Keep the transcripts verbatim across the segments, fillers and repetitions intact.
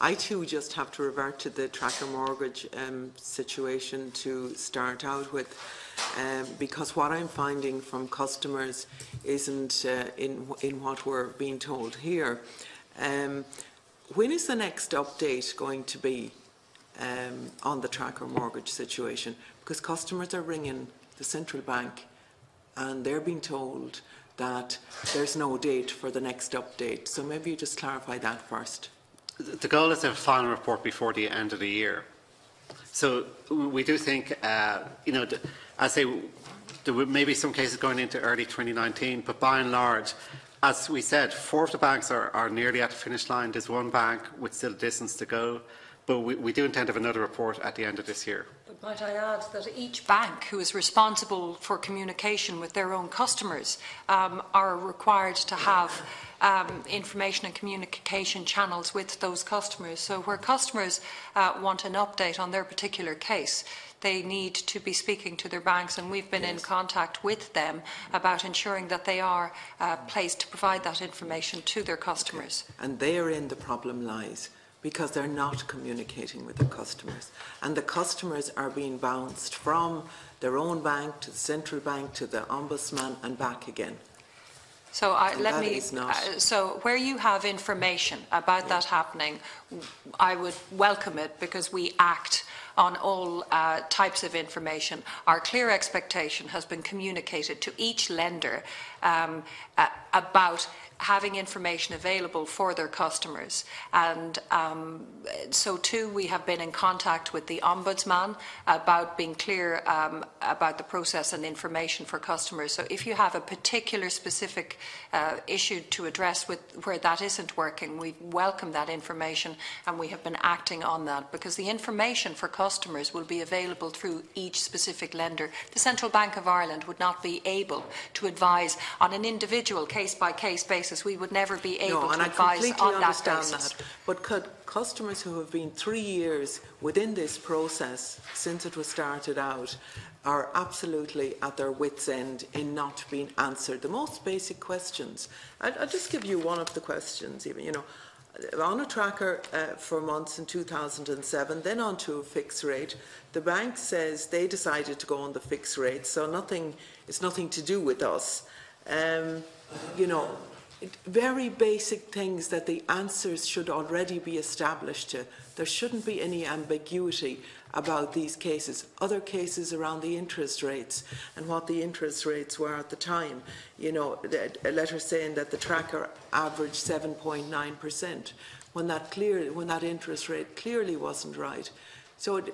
I too just have to revert to the tracker mortgage um, situation to start out with, um, because what I'm finding from customers isn't uh, in, in what we're being told here. Um, when is the next update going to be um, on the tracker mortgage situation? Because customers are ringing the Central Bank and they're being told that there's no date for the next update. So maybe you just clarify that first. The goal is a final report before the end of the year. So we do think, uh, you know, I say there may be some cases going into early twenty nineteen, but by and large, as we said, four of the banks are, are nearly at the finish line. There's one bank with still a distance to go, but we, we do intend to have another report at the end of this year. But might I add that each bank who is responsible for communication with their own customers um, are required to have Um, information and communication channels with those customers. So where customers uh, want an update on their particular case, they need to be speaking to their banks, and we've been yes. in contact with them about ensuring that they are uh, placed to provide that information to their customers. Okay. And therein the problem lies, because they're not communicating with their customers. And the customers are being bounced from their own bank to the Central Bank to the Ombudsman and back again. So, I, let me, uh, so where you have information about yeah. that happening, I would welcome it, because we act on all uh, types of information. Our clear expectation has been communicated to each lender um, uh, about having information available for their customers, and um, so too we have been in contact with the Ombudsman about being clear um, about the process and information for customers. So if you have a particular specific uh, issue to address with where that isn't working, we welcome that information, and we have been acting on that, because the information for customers will be available through each specific lender. The Central Bank of Ireland would not be able to advise on an individual case-by-case basis. We would never be able no, to advise on that. No, and I completely understand that. But could customers who have been three years within this process since it was started out are absolutely at their wits' end in not being answered the most basic questions? I'll, I'll just give you one of the questions. Even you know, on a tracker uh, for months in two thousand seven, then on to a fixed rate. The bank says they decided to go on the fixed rate, so nothing it's nothing to do with us. Um, you know. Very basic things that the answers should already be established to. There shouldn't be any ambiguity about these cases. Other cases around the interest rates and what the interest rates were at the time. You know, a letter saying that the tracker averaged seven point nine percent when that clear, when that interest rate clearly wasn't right. So it,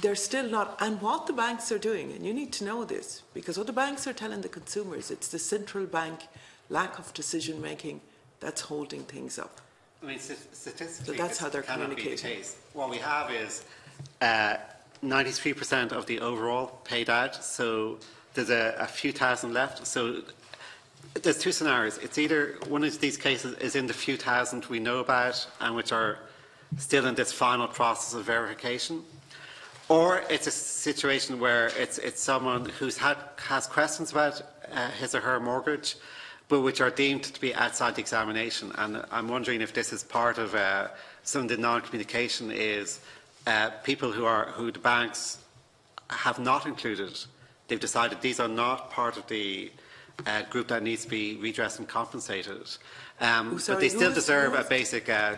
they're still not, and what the banks are doing, and you need to know this, because what the banks are telling the consumers, it's the Central Bank lack of decision making that's holding things up. I mean, statistically, so that's how they're communicating. What we have is uh, ninety-three percent of the overall paid out, so there's a, a few thousand left. So there's two scenarios. It's either one of these cases is in the few thousand we know about and which are still in this final process of verification, or it's a situation where it's, it's someone who's had has questions about uh, his or her mortgage, but which are deemed to be outside the examination. And I'm wondering if this is part of uh, some of the non-communication is uh, people who are who the banks have not included. They've decided these are not part of the uh, group that needs to be redressed and compensated. Um, oh, sorry, but they still deserve a basic uh,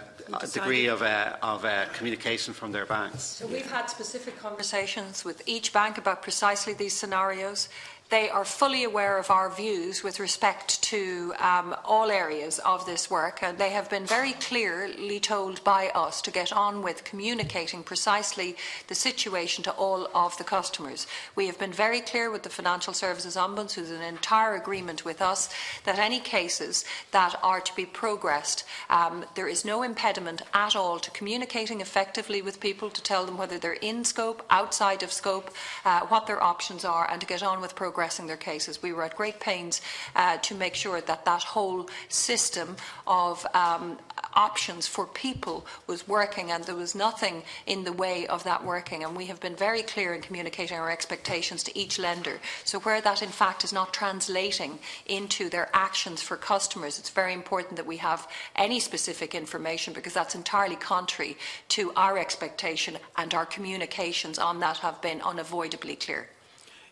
degree of, uh, of uh, communication from their banks. So we've had specific conversations with each bank about precisely these scenarios. They are fully aware of our views with respect to um, all areas of this work, and they have been very clearly told by us to get on with communicating precisely the situation to all of the customers. We have been very clear with the Financial Services Ombudsman, who's in entire agreement with us, that any cases that are to be progressed, um, there is no impediment at all to communicating effectively with people, to tell them whether they're in scope, outside of scope, uh, what their options are, and to get on with progress. Their cases. We were at great pains uh, to make sure that that whole system of um, options for people was working, and there was nothing in the way of that working. And we have been very clear in communicating our expectations to each lender. So where that in fact is not translating into their actions for customers, it's very important that we have any specific information, because that's entirely contrary to our expectation, and our communications on that have been unavoidably clear.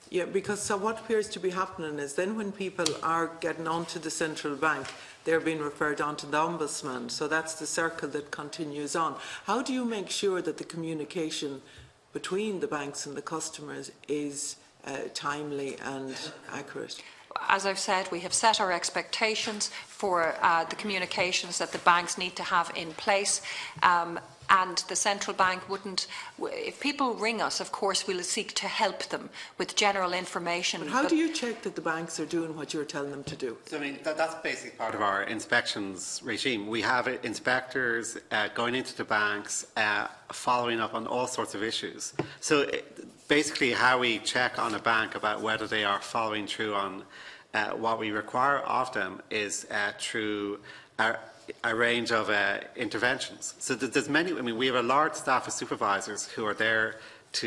Yeah, because so what appears to be happening is then when people are getting onto the Central Bank, they're being referred on to the Ombudsman. So that's the circle that continues on. How do you make sure that the communication between the banks and the customers is uh, timely and accurate? As I've said, we have set our expectations for uh, the communications that the banks need to have in place. Um, And the Central Bank wouldn't, if people ring us, of course, we'll seek to help them with general information. But how but do you check that the banks are doing what you're telling them to do? So, I mean, that, that's basically part of our inspections regime. We have inspectors uh, going into the banks, uh, following up on all sorts of issues. So, it, basically, how we check on a bank about whether they are following through on uh, what we require of them is uh, through our a range of uh, interventions. So there's many, I mean, we have a large staff of supervisors who are there to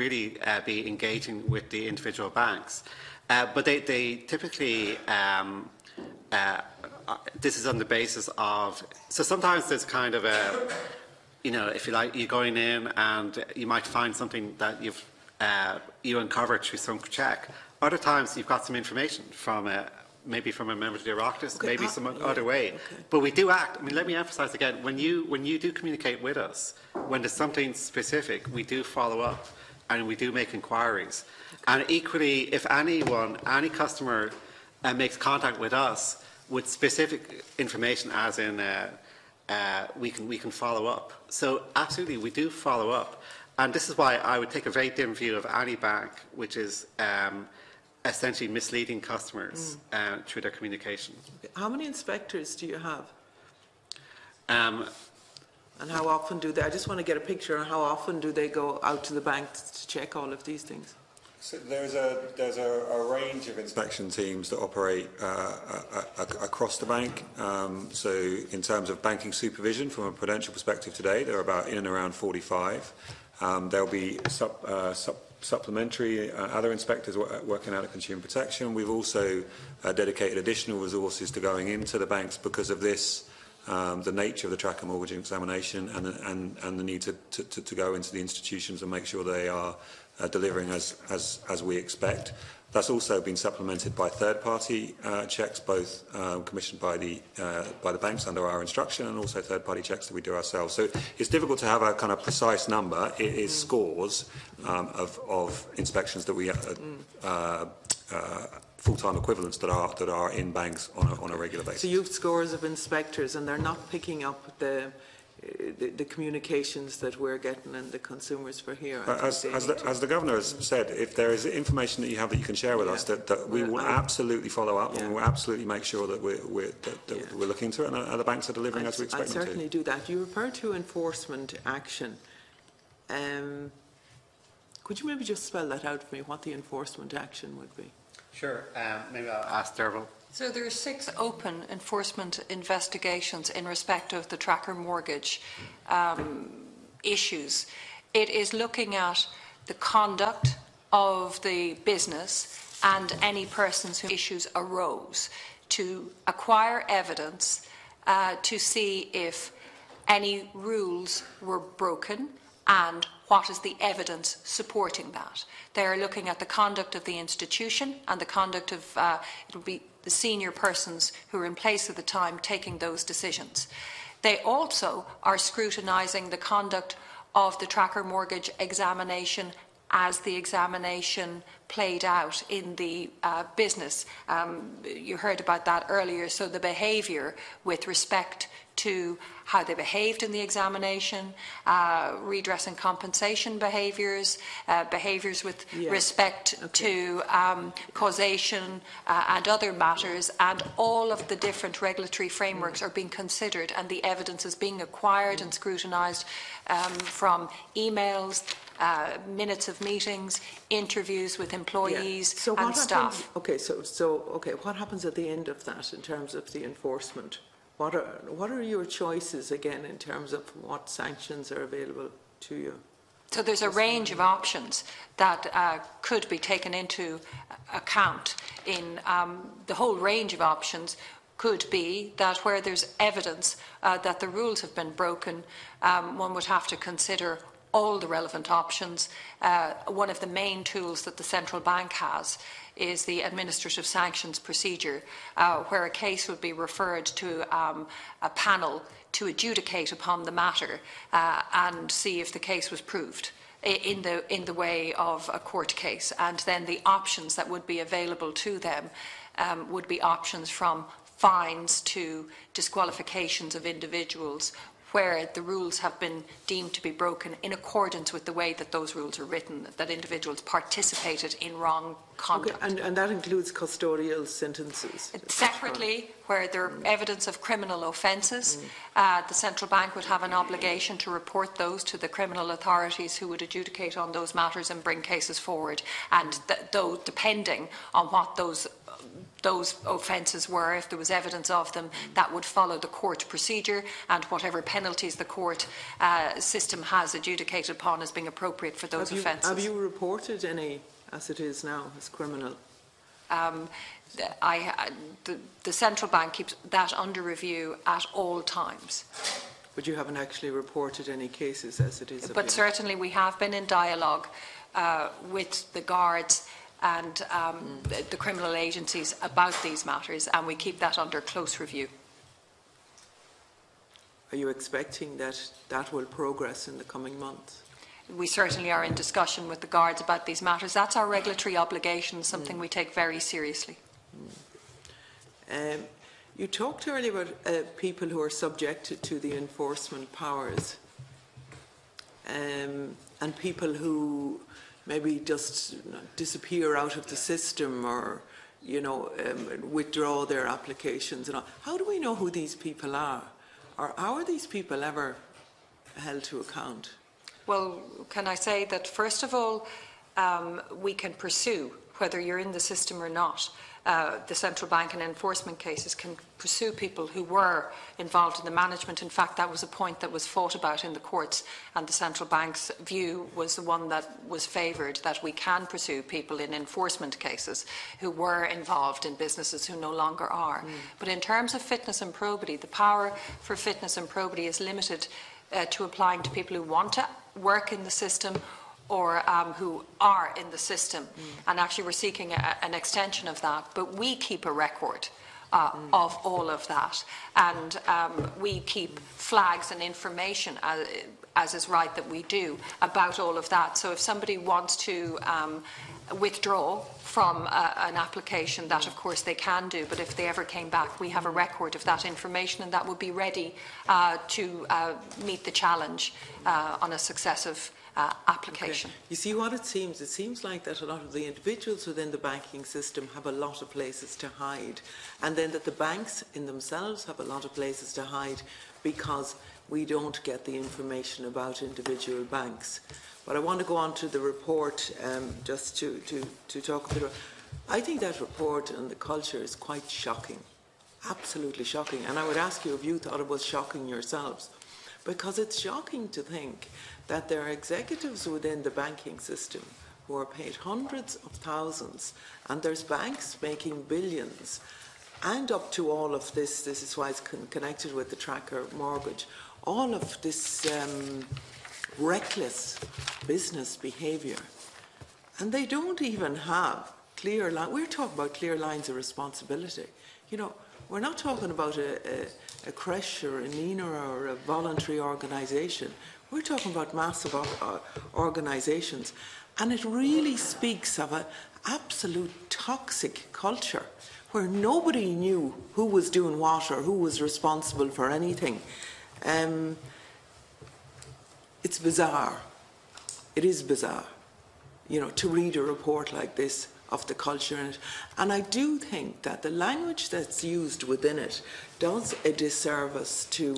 really uh, be engaging with the individual banks. Uh, but they, they typically, um, uh, this is on the basis of, so sometimes there's kind of a, you know, if you like, you're going in and you might find something that you've, uh, you uncovered through some check. Other times you've got some information from a, maybe from a member of the Oireachtas, okay, maybe uh, some yeah, other way. Okay. But we do act, I mean, let me emphasise again, when you, when you do communicate with us, when there's something specific, we do follow up and we do make inquiries. Okay. And equally, if anyone, any customer uh, makes contact with us with specific information, as in uh, uh, we, can, we can follow up. So absolutely, we do follow up. And this is why I would take a very dim view of any bank, which is um, essentially misleading customers mm. uh, through their communication. Okay. How many inspectors do you have? Um, and how often do they, I just want to get a picture on how often do they go out to the bank to check all of these things? So there's a, there's a, a range of inspection teams that operate uh, a, a, across the bank. Um, so in terms of banking supervision from a prudential perspective today, there are about in and around forty-five. Um, there'll be sub, uh, sub supplementary uh, other inspectors working out of consumer protection. We've also uh, dedicated additional resources to going into the banks because of this, um, the nature of the Tracker Mortgage Examination and the, and, and the need to, to, to go into the institutions and make sure they are uh, delivering as, as, as we expect. That's also been supplemented by third-party uh, checks, both um, commissioned by the uh, by the banks under our instruction, and also third-party checks that we do ourselves. So it's difficult to have a kind of precise number. It is scores um, of of inspections that we uh, uh, uh, full-time equivalents that are that are in banks on a, on a regular basis. So you've scores of inspectors, and they're not picking up the. The, the communications that we're getting and the consumers for here. As, as, the, as the Governor has said, if there is information that you have that you can share with yeah. us, that, that we will I'm, absolutely follow up yeah. and we'll absolutely make sure that we're, we're, that, that yeah. we're looking to it and other banks are delivering I'd, as we expect I'd them to. I certainly do that. You refer to enforcement action. Um, could you maybe just spell that out for me, what the enforcement action would be? Sure. Um, maybe I'll ask Derval. So there are six open enforcement investigations in respect of the tracker mortgage um, issues. It is looking at the conduct of the business and any persons whose issues arose to acquire evidence uh, to see if any rules were broken and what is the evidence supporting that. They are looking at the conduct of the institution and the conduct of, uh, it would be the senior persons who are in place at the time taking those decisions. They also are scrutinising the conduct of the Tracker Mortgage Examination as the examination played out in the uh, business. Um, you heard about that earlier, so the behaviour with respect to how they behaved in the examination, uh, redress and compensation behaviours, uh, behaviours with yeah. respect okay. to um, causation uh, and other matters, and all of the different regulatory frameworks mm. are being considered and the evidence is being acquired mm. and scrutinised um, from emails, Uh, minutes of meetings, interviews with employees yeah. so and what staff. Happens, okay, so, so okay, what happens at the end of that in terms of the enforcement What are, what are your choices, again, in terms of what sanctions are available to you? So there's a range of options that uh, could be taken into account. In um, the whole range of options could be that where there's evidence uh, that the rules have been broken, um, one would have to consider all the relevant options. Uh, one of the main tools that the Central Bank has is the administrative sanctions procedure, uh, where a case would be referred to um, a panel to adjudicate upon the matter uh, and see if the case was proved in the, in the way of a court case. And then the options that would be available to them um, would be options from fines to disqualifications of individuals where the rules have been deemed to be broken in accordance with the way that those rules are written, that individuals participated in wrong conduct. Okay, and, and that includes custodial sentences? Separately, where there mm. evidence of criminal offences, mm. uh, the Central Bank would have an obligation to report those to the criminal authorities who would adjudicate on those matters and bring cases forward. And th though, depending on what those those offences were, if there was evidence of them, that would follow the court procedure and whatever penalties the court uh, system has adjudicated upon as being appropriate for those have offences. You, have you reported any, as it is now, as criminal? Um, I, the, the Central Bank keeps that under review at all times. But you haven't actually reported any cases as it is? But been. certainly we have been in dialogue uh, with the guards and um, the, the criminal agencies about these matters, and we keep that under close review. Are you expecting that that will progress in the coming months? We certainly are in discussion with the guards about these matters. That's our regulatory obligation, something mm. we take very seriously. Mm. Um, you talked earlier about uh, people who are subjected to the enforcement powers um, and people who maybe just disappear out of the system, or you know, um, withdraw their applications and all. How do we know who these people are, or how are these people ever held to account? Well, can I say that first of all, um, we can pursue whether you're in the system or not. Uh, the Central Bank in enforcement cases can pursue people who were involved in the management. In fact, that was a point that was fought about in the courts, and the Central Bank's view was the one that was favoured, that we can pursue people in enforcement cases who were involved in businesses who no longer are. Mm. But in terms of fitness and probity, the power for fitness and probity is limited uh, to applying to people who want to work in the system or um, who are in the system. Mm. And actually we're seeking a, an extension of that, but we keep a record uh, mm. of all of that. And um, we keep flags and information, as, as is right that we do, about all of that. So if somebody wants to um, withdraw from a, an application, that of course they can do, but if they ever came back, we have a record of that information, and that would be ready uh, to uh, meet the challenge uh, on a successive Uh, application. Okay. You see what it seems? It seems like that a lot of the individuals within the banking system have a lot of places to hide, and then that the banks in themselves have a lot of places to hide because we don't get the information about individual banks. But I want to go on to the report um, just to, to, to talk a bit about. I think that report on the culture is quite shocking, absolutely shocking, and I would ask you if you thought it was shocking yourselves. Because it's shocking to think that there are executives within the banking system who are paid hundreds of thousands, and there's banks making billions, and up to all of this, this is why it's con connected with the Tracker Mortgage, all of this um, reckless business behaviour. And they don't even have clear lines. We're talking about clear lines of responsibility. You know, we're not talking about a, a a creche or an I N A or a voluntary organisation. We're talking about massive organisations, and it really speaks of an absolute toxic culture where nobody knew who was doing what or who was responsible for anything. Um, it's bizarre. It is bizarre, you know, to read a report like this of the culture in it. And I do think that the language that's used within it does a disservice to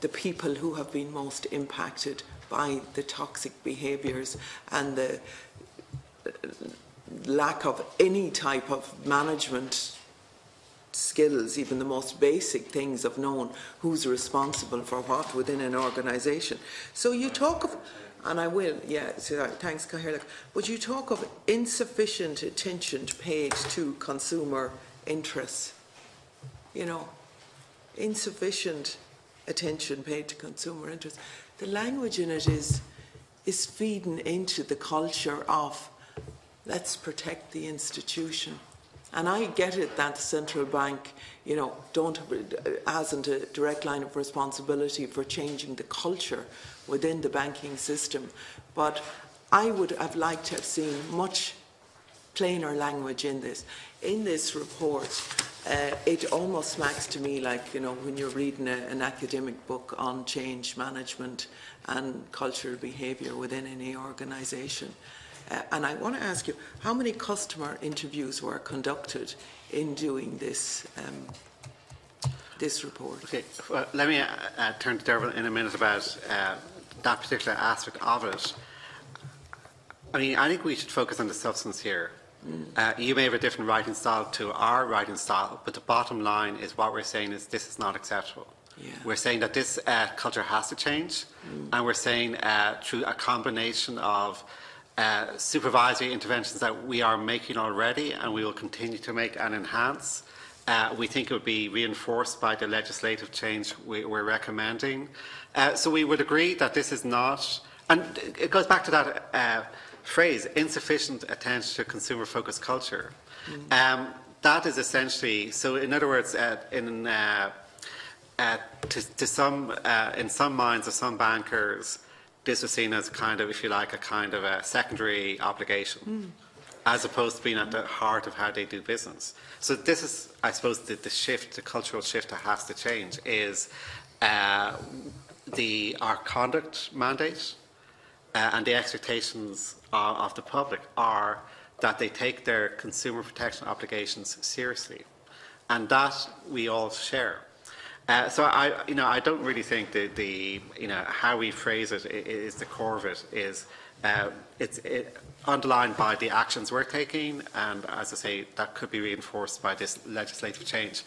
the people who have been most impacted by the toxic behaviours and the lack of any type of management skills, even the most basic things of knowing who's responsible for what within an organisation. So you talk of, and I will, yeah, thanks, Cahill, but you talk of insufficient attention paid to consumer interests, you know, insufficient attention paid to consumer interests. The language in it is, is feeding into the culture of let's protect the institution. And I get it that the central bank, you know, don't, hasn't a direct line of responsibility for changing the culture within the banking system. But I would have liked to have seen much plainer language in this. In this report, uh, it almost smacks to me like, you know, when you're reading a, an academic book on change management and cultural behaviour within any organisation. Uh, and I want to ask you, how many customer interviews were conducted in doing this um, this report? Okay, well, let me uh, uh, turn to Derval in a minute about uh, that particular aspect of it. I mean, I think we should focus on the substance here. Mm. Uh, you may have a different writing style to our writing style, but the bottom line is what we're saying is this is not acceptable. Yeah. We're saying that this uh, culture has to change, mm. and we're saying uh, through a combination of Uh, supervisory interventions that we are making already and we will continue to make and enhance. Uh, we think it would be reinforced by the legislative change we, we're recommending. Uh, so we would agree that this is not, and it goes back to that uh, phrase, insufficient attention to consumer-focused culture. Mm-hmm. Um, that is essentially, so in other words, uh, in, uh, uh, to, to some, uh, in some minds of some bankers, this was seen as kind of, if you like, a kind of a secondary obligation, mm. as opposed to being at the heart of how they do business. So this is, I suppose, the, the shift, the cultural shift that has to change is uh, the our conduct mandate uh, and the expectations of, of the public are that they take their consumer protection obligations seriously, and that we all share. Uh, so I, you know, I don't really think that the, you know, how we phrase it is the core of it. Is uh, it's it underlined by the actions we're taking, and as I say, that could be reinforced by this legislative change.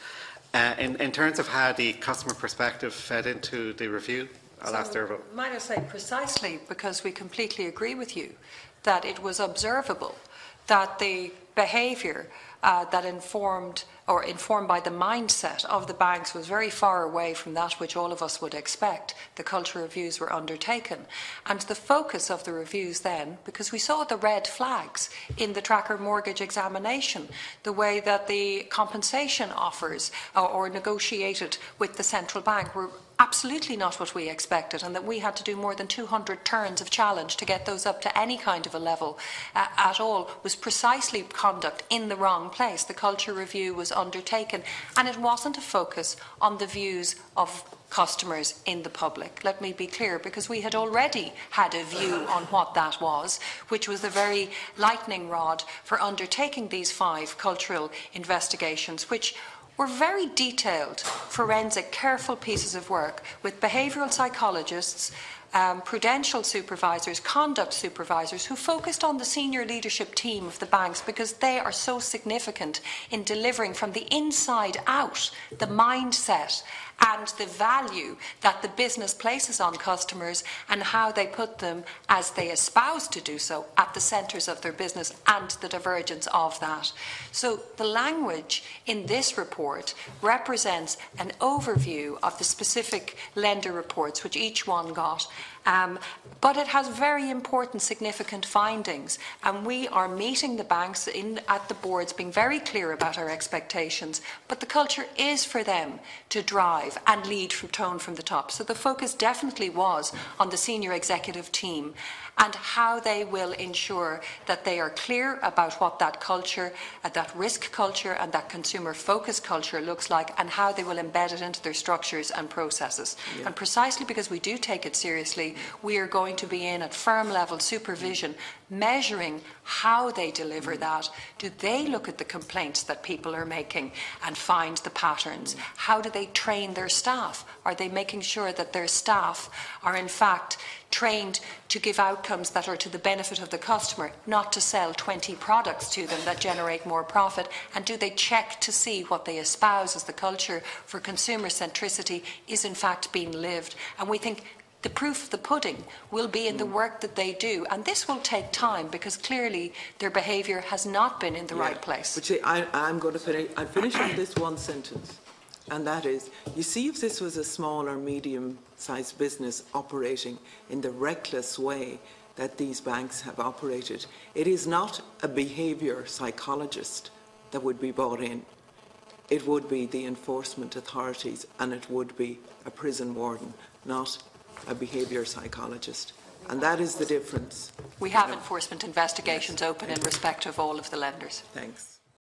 Uh, in in terms of how the customer perspective fed into the review, I'll ask Derval. Might I say precisely because we completely agree with you that it was observable that the behaviour uh, that informed. or informed by the mindset of the banks was very far away from that which all of us would expect. The culture reviews were undertaken. And the focus of the reviews then, because we saw the red flags in the Tracker Mortgage Examination, the way that the compensation offers uh, or negotiated with the central bank were absolutely not what we expected, and that we had to do more than two hundred turns of challenge to get those up to any kind of a level uh, at all, was precisely conduct in the wrong place. The culture review was undertaken, and it wasn't a focus on the views of customers in the public. Let me be clear, because we had already had a view on what that was, which was the very lightning rod for undertaking these five cultural investigations, which were very detailed, forensic, careful pieces of work with behavioural psychologists, um, prudential supervisors, conduct supervisors who focused on the senior leadership team of the banks because they are so significant in delivering from the inside out the mindset and the value that the business places on customers and how they put them, as they espouse to do so, at the centres of their business and the divergence of that. So the language in this report represents an overview of the specific lender reports, which each one got, um, but it has very important, significant findings. And we are meeting the banks in, at the boards, being very clear about our expectations, but the culture is for them to drive and lead from tone from the top. So the focus definitely was on the senior executive team and how they will ensure that they are clear about what that culture, uh, that risk culture and that consumer focused culture looks like and how they will embed it into their structures and processes. Yeah. And precisely because we do take it seriously, we are going to be in at firm level supervision, measuring how they deliver that. Do they look at the complaints that people are making and find the patterns? How do they train their staff? Are they making sure that their staff are in fact trained to give outcomes that are to the benefit of the customer, not to sell twenty products to them that generate more profit? And do they check to see what they espouse as the culture for consumer centricity is in fact being lived? And we think the proof of the pudding will be in the work that they do, and this will take time because clearly their behaviour has not been in the yeah. right place. But see, I, I'm going to finish, I'll finish on this one sentence, and that is, you see, if this was a small or medium-sized business operating in the reckless way that these banks have operated, it is not a behaviour psychologist that would be brought in. It would be the enforcement authorities, and it would be a prison warden, not a behaviour psychologist. And that is the difference. We have enforcement investigations open in respect of all of the lenders. Thanks.